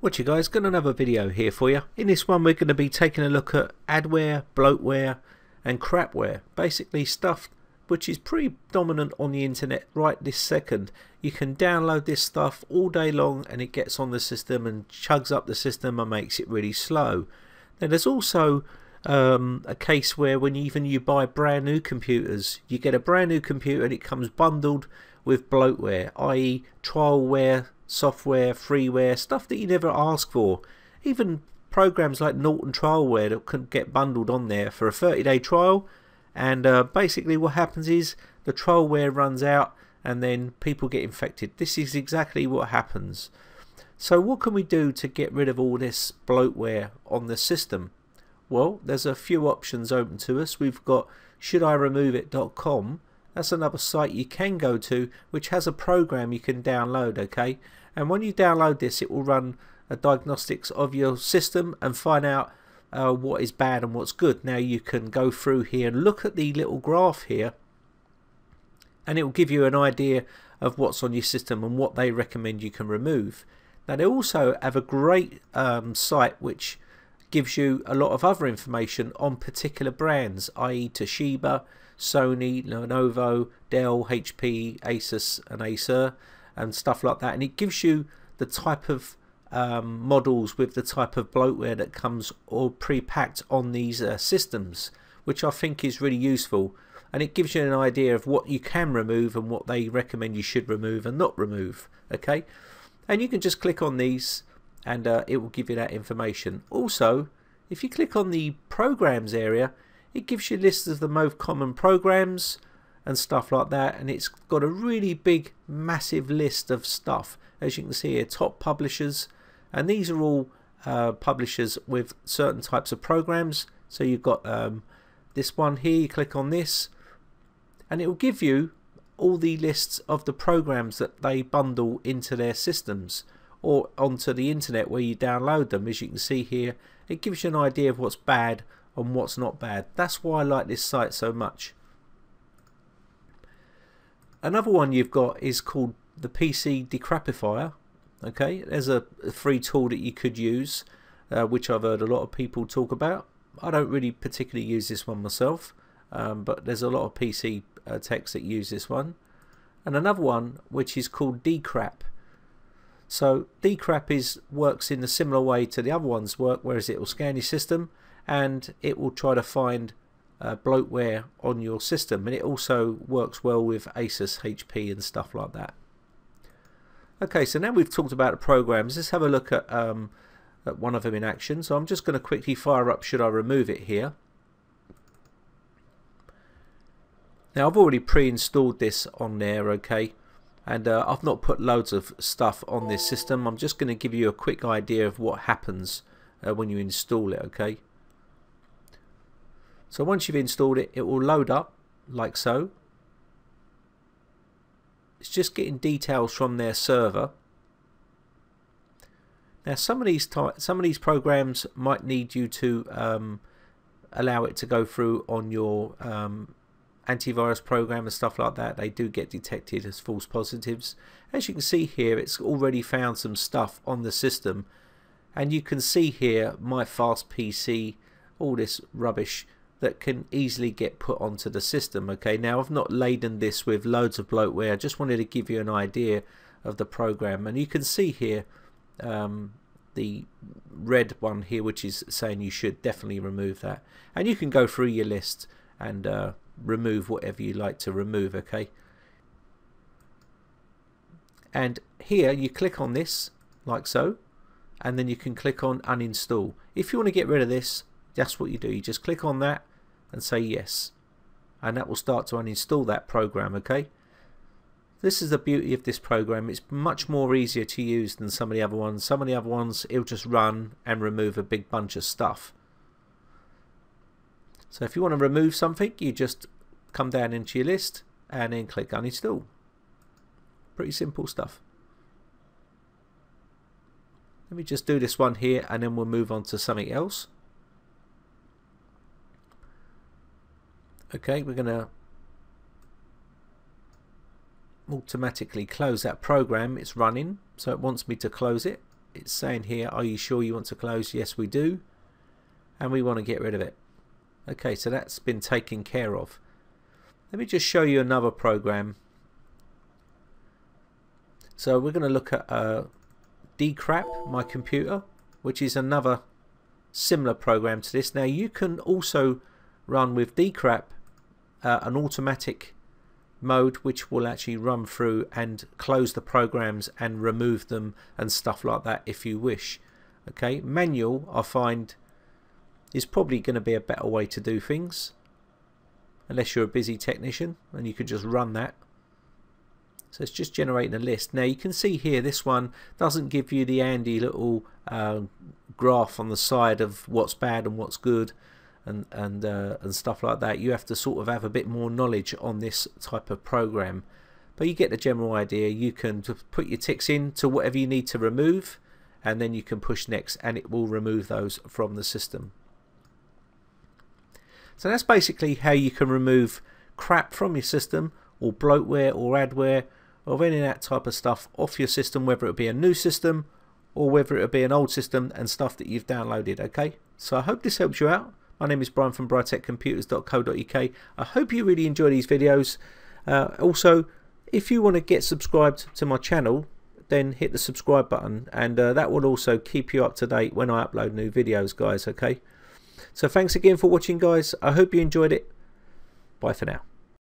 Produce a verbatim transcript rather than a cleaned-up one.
What you guys, got another video here for you. In this one we're going to be taking a look at adware, bloatware and crapware. Basically stuff which is pretty dominant on the internet right this second. You can download this stuff all day long and it gets on the system and chugs up the system and makes it really slow. Now there's also um, a case where when even you buy brand new computers, you get a brand new computer and it comes bundled with bloatware, that is trialware, software, freeware, stuff that you never ask for. Even programs like Norton trialware that can get bundled on there for a thirty day trial, and uh, basically what happens is the trialware runs out and then people get infected. This is exactly what happens. So what can we do to get rid of all this bloatware on the system? Well, there's a few options open to us. We've got should I remove it dot com. That's another site you can go to which has a program you can download, okay? And when you download this, it will run a diagnostics of your system and find out uh, what is bad and what's good. Now you can go through here and look at the little graph here and it will give you an idea of what's on your system and what they recommend you can remove. Now they also have a great um, site which gives you a lot of other information on particular brands, that is Toshiba, Sony, Lenovo, Dell, H P, ASUS and Acer and stuff like that, and it gives you the type of um, models with the type of bloatware that comes all pre-packed on these uh, systems, which I think is really useful, and it gives you an idea of what you can remove and what they recommend you should remove and not remove, okay? And you can just click on these and uh, it will give you that information. Also, if you click on the programs area, it gives you lists of the most common programs and stuff like that, and it's got a really big massive list of stuff, as you can see here, top publishers, and these are all uh, publishers with certain types of programs. So you've got um, this one here, you click on this and it will give you all the lists of the programs that they bundle into their systems or onto the internet where you download them. As you can see here, it gives you an idea of what's bad and what's not bad. That's why I like this site so much. Another one you've got is called the P C Decrapifier. Okay, there's a free tool that you could use, uh, which I've heard a lot of people talk about. I don't really particularly use this one myself, um, but there's a lot of P C uh, techs that use this one. And another one which is called Decrap. So Decrap is works in a similar way to the other ones work, whereas it will scan your system and it will try to find uh, bloatware on your system, and it also works well with Asus, H P and stuff like that. Okay, so now we've talked about the programs, let's have a look at, um, at one of them in action. So I'm just going to quickly fire up Should I Remove It here. Now I've already pre-installed this on there, okay, and uh, I've not put loads of stuff on this system. I'm just going to give you a quick idea of what happens uh, when you install it, okay. So once you've installed it, it will load up like so. It's just getting details from their server. Now some of these some of these programs might need you to um, allow it to go through on your um, antivirus program and stuff like that. They do get detected as false positives. As you can see here, it's already found some stuff on the system, and you can see here my fast P C, all this rubbish that can easily get put onto the system. Okay, now I've not laden this with loads of bloatware, I just wanted to give you an idea of the program, and you can see here um, the red one here which is saying you should definitely remove that, and you can go through your list and uh, remove whatever you like to remove, okay. And here you click on this like so, and then you can click on uninstall. If you want to get rid of this, that's what you do, you just click on that and say yes, and that will start to uninstall that program, okay. This is the beauty of this program, it's much more easier to use than some of the other ones. Some of the other ones it'll just run and remove a big bunch of stuff. So if you want to remove something, you just come down into your list and then click uninstall. Pretty simple stuff. Let me just do this one here and then we'll move on to something else. Okay, we're going to automatically close that program, it's running, so it wants me to close it. it's saying here, are you sure you want to close? Yes, we do. And we want to get rid of it. Okay, so that's been taken care of. Let me just show you another program. So we're going to look at uh, Decrap My Computer, which is another similar program to this. Now you can also run with Decrap uh, an automatic mode which will actually run through and close the programs and remove them and stuff like that if you wish. Okay, manual I find is probably going to be a better way to do things unless you're a busy technician, and you could just run that. So it's just generating a list. Now you can see here this one doesn't give you the handy little uh, graph on the side of what's bad and what's good and and uh, and stuff like that. You have to sort of have a bit more knowledge on this type of program, but you get the general idea. You can put your ticks in to whatever you need to remove, and then you can push next and it will remove those from the system. So that's basically how you can remove crap from your system, or bloatware or adware or any of that type of stuff off your system, whether it be a new system or whether it be an old system and stuff that you've downloaded. Okay, so I hope this helps you out. My name is Brian from britec computers dot co dot U K. I hope you really enjoy these videos. Uh, also, if you want to get subscribed to my channel, then hit the subscribe button, and uh, that will also keep you up to date when I upload new videos, guys. Okay, so thanks again for watching, guys. I hope you enjoyed it. Bye for now.